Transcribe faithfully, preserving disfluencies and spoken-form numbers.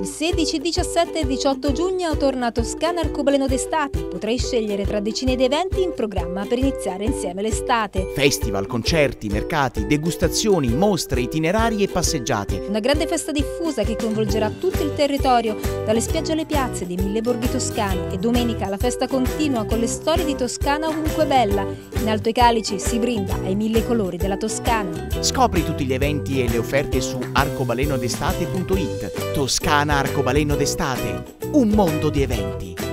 Il sedici, diciassette e diciotto giugno torna a Toscana Arcobaleno d'Estate. Potrai scegliere tra decine di eventi in programma per iniziare insieme l'estate. Festival, concerti, mercati, degustazioni, mostre, itinerari e passeggiate. Una grande festa diffusa che coinvolgerà tutto il territorio, dalle spiagge alle piazze dei mille borghi toscani. E domenica la festa continua con le storie di Toscana ovunque bella. In alto ai calici si brinda ai mille colori della Toscana. Scopri tutti gli eventi e le offerte su arcobaleno d'estate punto it. Toscana Arcobaleno d'Estate, un mondo di eventi.